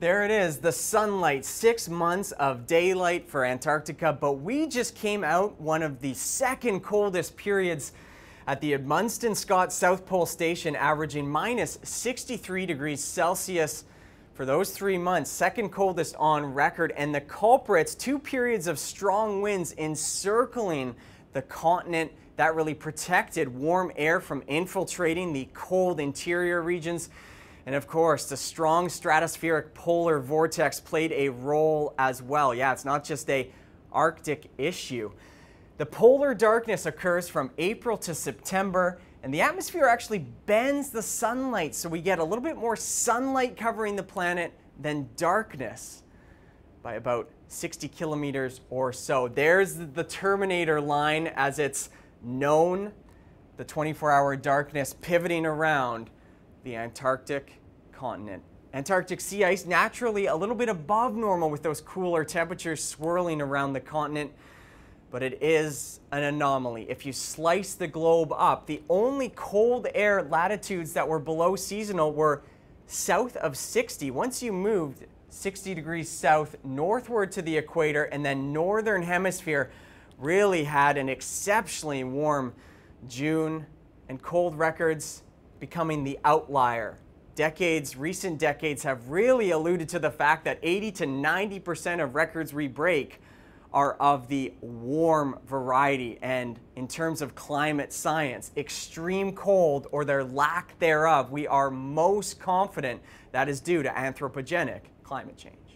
There it is, the sunlight, 6 months of daylight for Antarctica, but we just came out one of the second coldest periods at the Amundsen-Scott South Pole Station, averaging -63°C for those 3 months, second coldest on record, and the culprits, 2 periods of strong winds encircling the continent that really protected warm air from infiltrating the cold interior regions. And of course, the strong stratospheric polar vortex played a role as well. Yeah, it's not just an Arctic issue. The polar darkness occurs from April to September, and the atmosphere actually bends the sunlight, so we get a little bit more sunlight covering the planet than darkness by about 60 kilometers or so. There's the Terminator line as it's known, the 24-hour darkness pivoting around the Antarctic continent. Antarctic sea ice naturally a little bit above normal with those cooler temperatures swirling around the continent, but it is an anomaly. If you slice the globe up, the only cold air latitudes that were below seasonal were south of 60. Once you moved 60 degrees south northward to the equator, and then northern hemisphere really had an exceptionally warm June, and cold records becoming the outlier. Recent decades have really alluded to the fact that 80 to 90% of records we break are of the warm variety, and in terms of climate science, extreme cold or their lack thereof, we are most confident that is due to anthropogenic climate change.